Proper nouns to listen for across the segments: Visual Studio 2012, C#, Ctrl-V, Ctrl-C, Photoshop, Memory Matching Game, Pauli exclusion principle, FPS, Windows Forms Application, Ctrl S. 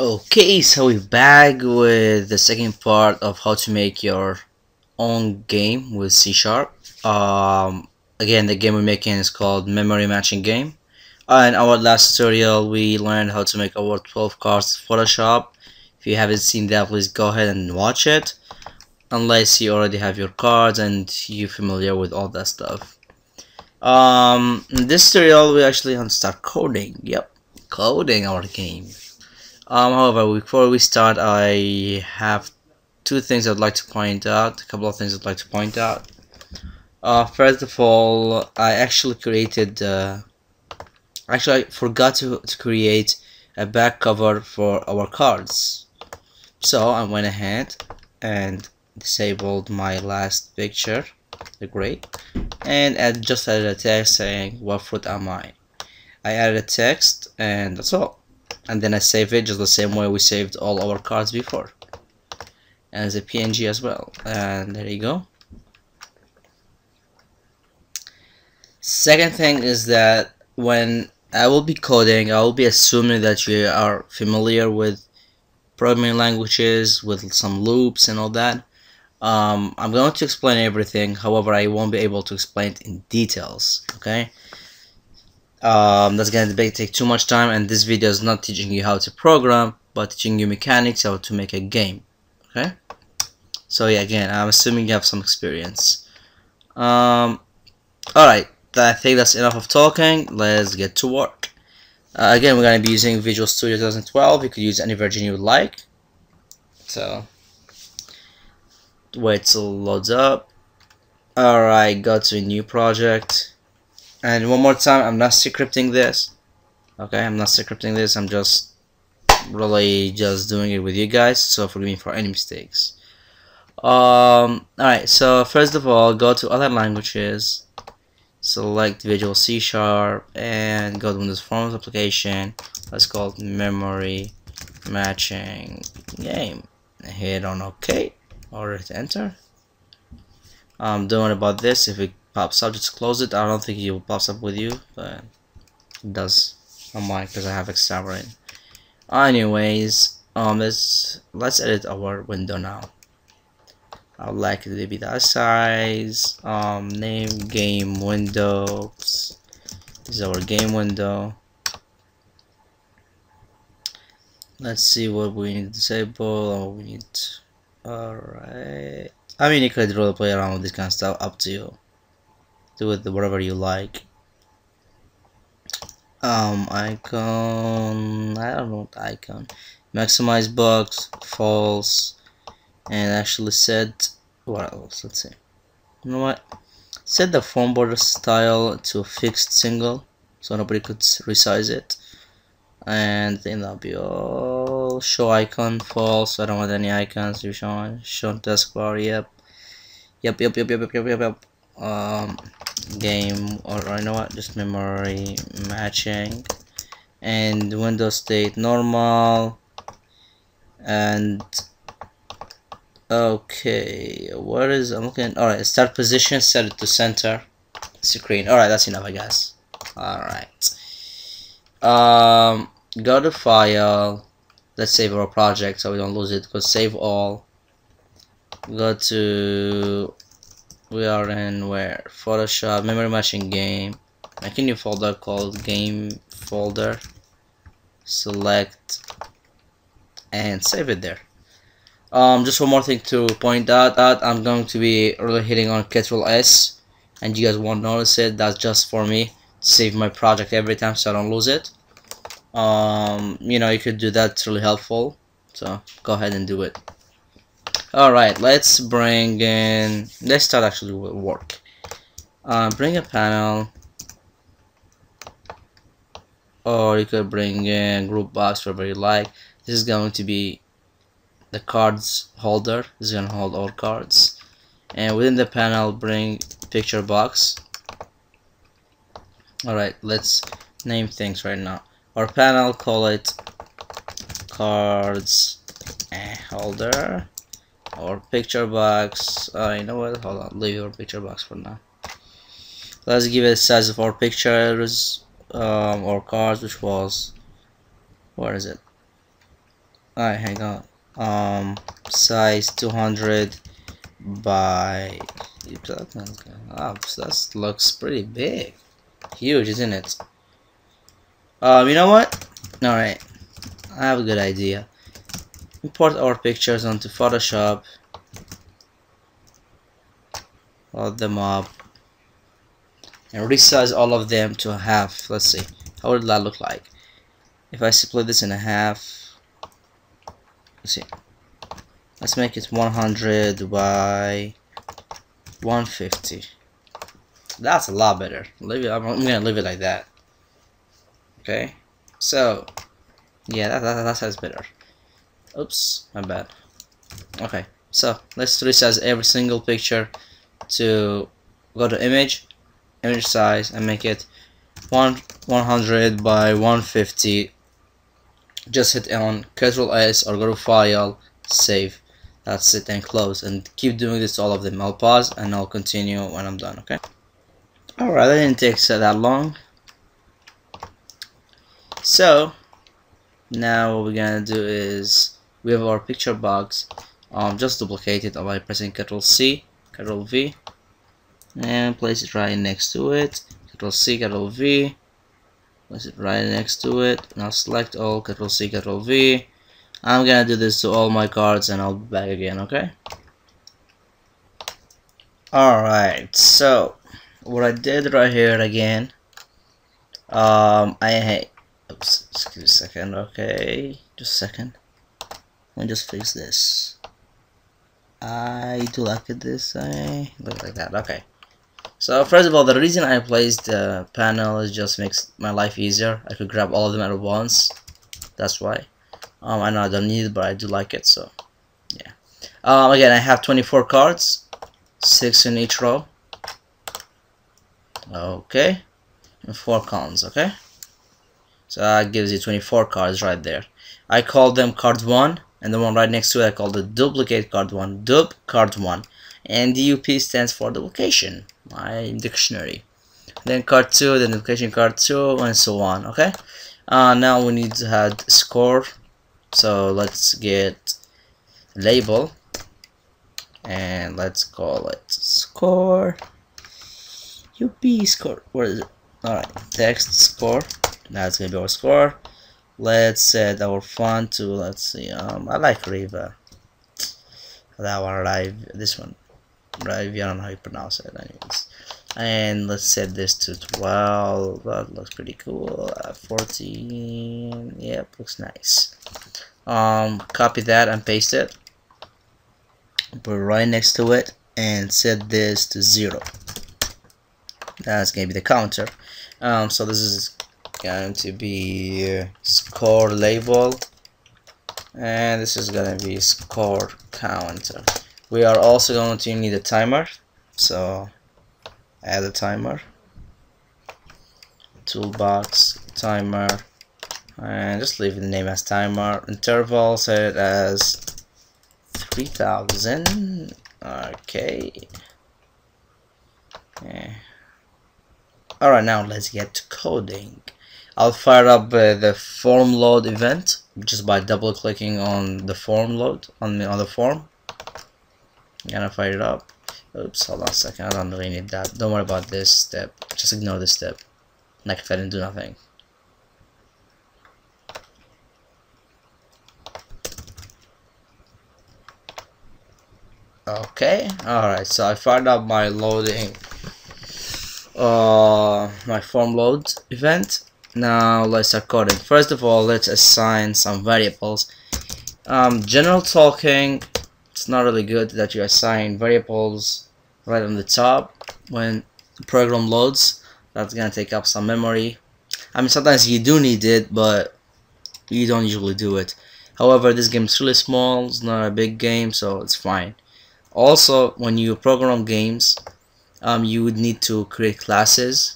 Okay, so we're back with the second part of how to make your own game with C#. Again, the game we're making is called Memory Matching Game. In our last tutorial, we learned how to make our 12 cards Photoshop. If you haven't seen that, please go ahead and watch it, unless you already have your cards and you're familiar with all that stuff. In this tutorial, we actually have to start coding. Yep, coding our game. However, before we start, I have two things I'd like to point out, first of all, I actually created, I forgot to create a back cover for our cards. So I went ahead and disabled my last picture, the gray, and I just added a text saying, what fruit am I? I added a text and that's all. And then I save it just the same way we saved all our cards before, as a PNG as well. And there you go. Second thing is that when I will be coding, I will be assuming that you are familiar with programming languages, with some loops and all that. I'm going to explain everything, however I won't be able to explain it in details, okay? That's going to take too much time, and this video is not teaching you how to program, but teaching you mechanics, how to make a game. Okay, so yeah, again, I'm assuming you have some experience. Alright, I think that's enough of talking. Let's get to work. Again, we're going to be using Visual Studio 2012. You could use any version you would like. So wait till it loads up. Alright, go to a new project. And one more time, I'm not scripting this, okay? I'm not scripting this, I'm just really just doing it with you guys, so forgive me for any mistakes. Alright, so first of all, go to other languages, select Visual C#, and go to Windows Forms Application. Let's call it Memory Matching Game. Hit on OK, or hit Enter. Don't worry about this. If it pops up, just close it. I don't think it will pop up with you, but it does on mine because I have extra brain. Anyways, let's edit our window now. I would like it to be that size. Name game window. This is our game window. Let's see what we need to disable. Oh, we need. Alright. I mean, you could really play around with this kind of stuff. Up to you. Do it whatever you like. Icon, I don't know what icon. Maximize box, false, and actually set, what else, let's see. You know what, set the font border style to a fixed single so nobody could resize it, and then that'll be all. Show icon, false, I don't want any icons to be shown. Show taskbar, yep. Game, or you know what, just memory matching, and window state normal, and okay, what is I'm looking. Alright, start position, set it to center screen. Alright, that's enough, I guess. Alright, go to file, let's save our project so we don't lose it, because save all. Go to, we are in where? Photoshop, Memory Matching Game. Make a new folder called Game Folder. Select and save it there. Just one more thing to point out, that I'm going to be really hitting on Ctrl S, and you guys won't notice it. That's just for me to save my project every time so I don't lose it. You know, you could do that. It's really helpful. So go ahead and do it. Alright, let's bring in, let's start actually with work. Bring a panel, or you could bring in group box, whatever you like. This is going to be the cards holder. This is going to hold all cards, and within the panel bring picture box. Alright, let's name things right now. Our panel, call it cards holder or picture box. You know what, hold on, leave your picture box for now. Let's give it the size of our pictures or cards, which was, where is it, Alright, hang on. Size 200 by that looks pretty big. Huge, isn't it? You know what? Alright. I have a good idea. Import our pictures onto Photoshop. Load them up. And resize all of them to a half. Let's see. How would that look like? If I split this in a half. Let's see. Let's make it 100 by 150. That's a lot better. Leave it, I'm gonna leave it like that. Okay. So, yeah, that sounds better. Oops, my bad. Okay, so let's resize every single picture to go to image, image size, and make it 100 by 150. Just hit on Ctrl S or go to File, Save. That's it, and close. And keep doing this to all of them. I'll pause and I'll continue when I'm done. Okay. All right, that didn't take that long. So now what we're gonna do is we have our picture box. Just duplicate it by pressing Ctrl-C, Ctrl-V, and place it right next to it. Ctrl-C, Ctrl-V, place it right next to it. Now select all, Ctrl-C, Ctrl-V. I'm gonna do this to all my cards, and I'll be back again. Okay. All right. So what I did right here again. Oops, excuse me a second, okay, just a second, let me just fix this. I do like it this way, look like that, okay. So first of all, the reason I placed the panel is just makes my life easier. I could grab all of them at once, that's why. I know I don't need it, but I do like it, so, yeah. Again, I have 24 cards, 6 in each row, okay, and 4 columns, okay. So that gives you 24 cards right there. I call them card 1, and the one right next to it I call the duplicate card 1, dup card 1. And DUP stands for duplication, my dictionary. Then card 2, then duplication card 2, and so on, okay? Now we need to add score. So let's get label, and let's call it score. UP score, where is it? Alright, text score. That's gonna be our score. Let's set our font to, let's see, I like Riva. That one, Riva, this one, Riva, I don't know how you pronounce it, anyways. And let's set this to 12. That looks pretty cool. 14. Yep, looks nice. Copy that and paste it. Put it right next to it and set this to 0. That's gonna be the counter. So this is going to be score label, and this is going to be score counter. We are also going to need a timer, so add a timer, toolbox, timer, and just leave the name as timer. Interval, set it as 3000. Okay. Yeah. All right, now let's get to coding. I'll fire up the form load event just by double clicking on the form load on the form. I'm gonna fire it up. Oops, hold on a second. I don't really need that. Don't worry about this step. Just ignore this step. Like if I didn't do nothing. Okay. All right. So I fired up my loading, my form load event. Now let's start coding. First of all, let's assign some variables. General talking, it's not really good that you assign variables right on the top when the program loads. That's gonna take up some memory. I mean, sometimes you do need it, but you don't usually do it. However, this game is really small, it's not a big game, so it's fine. Also, when you program games, you would need to create classes,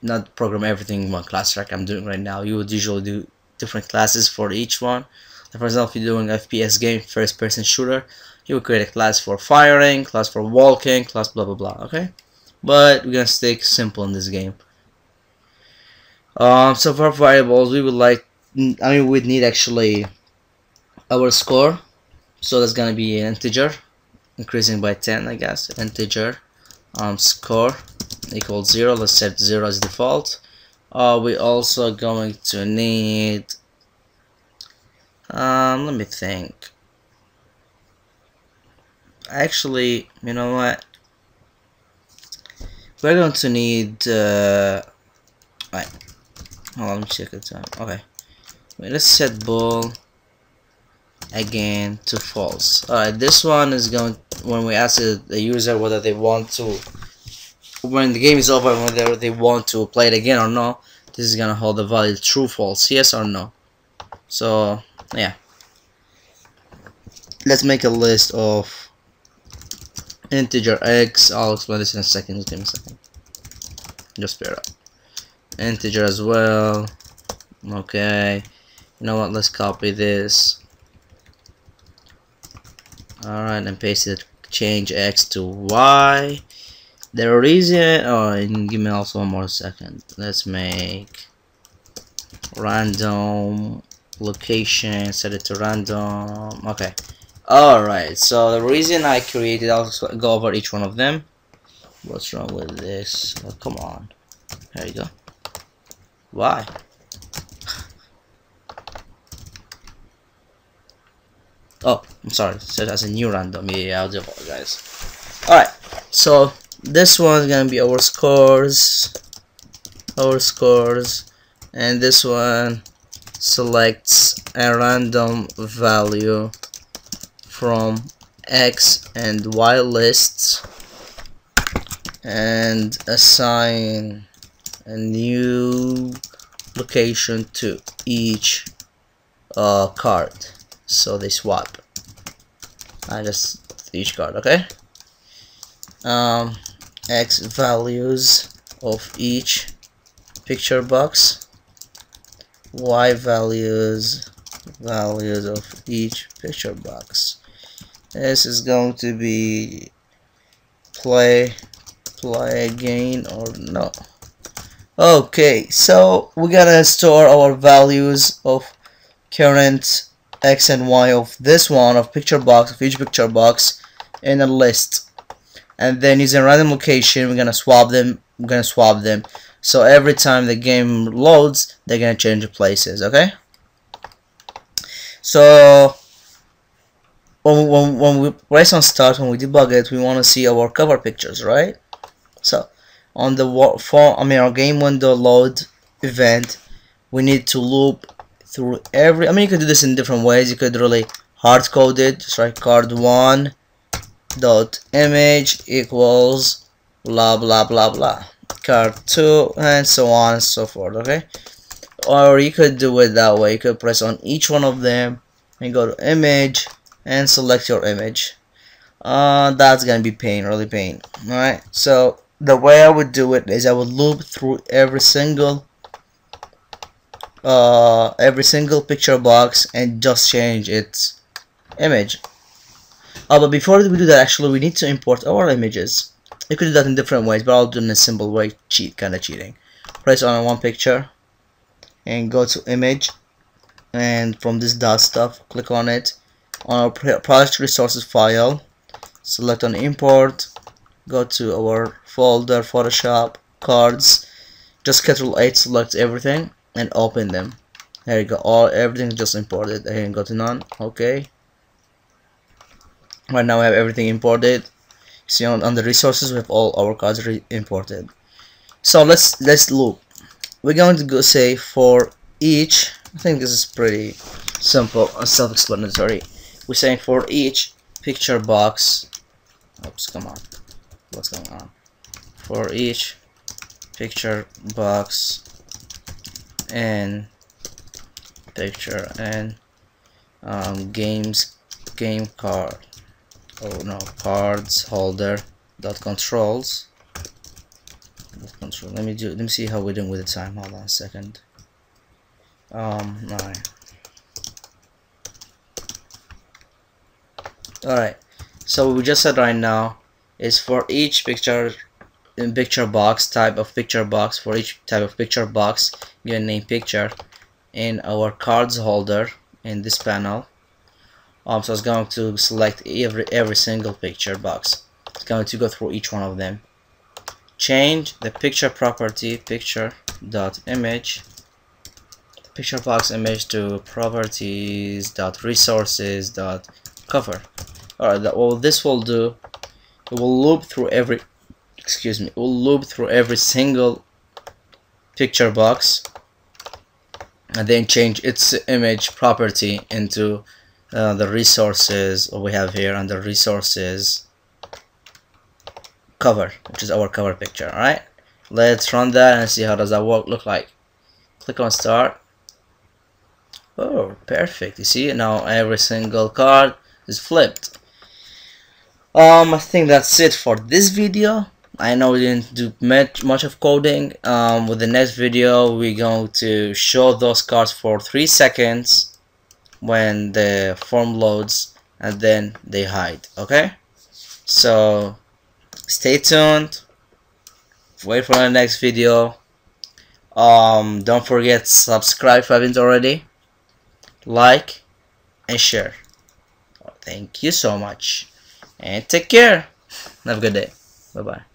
not program everything in one class like I'm doing right now. You would usually do different classes for each one. For example, if you're doing FPS game, first person shooter, you would create a class for firing, class for walking, class blah blah blah, okay? But we're gonna stay simple in this game. So for variables, we would need actually our score, so that's gonna be an integer, increasing by 10, I guess. Integer score equals 0. Let's set 0 as default. We also going to need let me think. Actually, you know what, we're going to need right, hold on, let me check the time. Okay, wait, let's set bool again to false. Alright, this one is going when we ask the user whether they want to, when the game is over, whether they want to play it again or no, this is gonna hold the value true, false, yes or no. So yeah, let's make a list of integer x. I'll explain this in a second, just give me a second, just bear up. Integer as well. Okay, you know what, let's copy this. Alright, and paste it, change x to y. The reason, oh, give me also one more second. Let's make random location, set it to random. Okay, alright, so the reason I created, I'll go over each one of them. What's wrong with this? Oh, come on. There you go. Why? Oh, I'm sorry, set as a new random. Yeah, I'll do apologize. Alright, so this one's gonna be our scores, and this one selects a random value from X and Y lists and assign a new location to each card. So they swap. I just each card, okay. X values of each picture box, Y values of each picture box. This is going to be play again or no. Okay, so we're gonna store our values of current X and Y of this one, of picture box, of each picture box, in a list, and then using random location we're gonna swap them. So every time the game loads they're gonna change places. Okay, so when we press on start, when we debug it, we want to see our cover pictures, right? So on the our game window load event, we need to loop through every, I mean, you could do this in different ways. You could really hard code it. Just write card1 dot image equals blah blah blah blah, card2, and so on and so forth. Okay, or you could do it that way. You could press on each one of them and go to image and select your image. That's gonna be pain, really pain. All right, so the way I would do it is I would loop through every single picture box and just change its image. But before we do that, actually we need to import our images. You could do that in different ways, but I'll do it in a simple way, kind of cheating. Press on one picture and go to image, and from this dot stuff click on it, on our project resources file, select on import, go to our folder Photoshop cards, just Ctrl-A, select everything and open them. There you go, everything just imported. I can go to none. Okay, right now we have everything imported. See, on the resources we have all our cards imported. So let's loop. We're going to go say for each, I think this is pretty simple and self-explanatory. We're saying for each picture box, oops, come on, what's going on? For each picture box and picture and game card, oh no, cards holder dot controls, let me see how we're doing with the time. Hold on a second. 9. All right, so what we just said right now is for each picture in picture box, type of picture box, for each type of picture box you name picture in our cards holder in this panel, So it's going to select every single picture box. It's going to go through each one of them. Change the picture property, picture.image, the picture box image to properties.resources.cover. Alright, well, this will do, it will loop through every, it will loop through every single picture box and then change its image property into the resources we have here under resources cover, which is our cover picture. Alright, let's run that and see how does that look like. Click on start. Oh, perfect. You see, now every single card is flipped. I think that's it for this video. I know we didn't do much of coding. With the next video we're going to show those cards for 3 seconds when the form loads and then they hide. Okay, so stay tuned, wait for the next video. Don't forget, subscribe if you haven't already, like and share. Thank you so much and take care. Have a good day. Bye bye.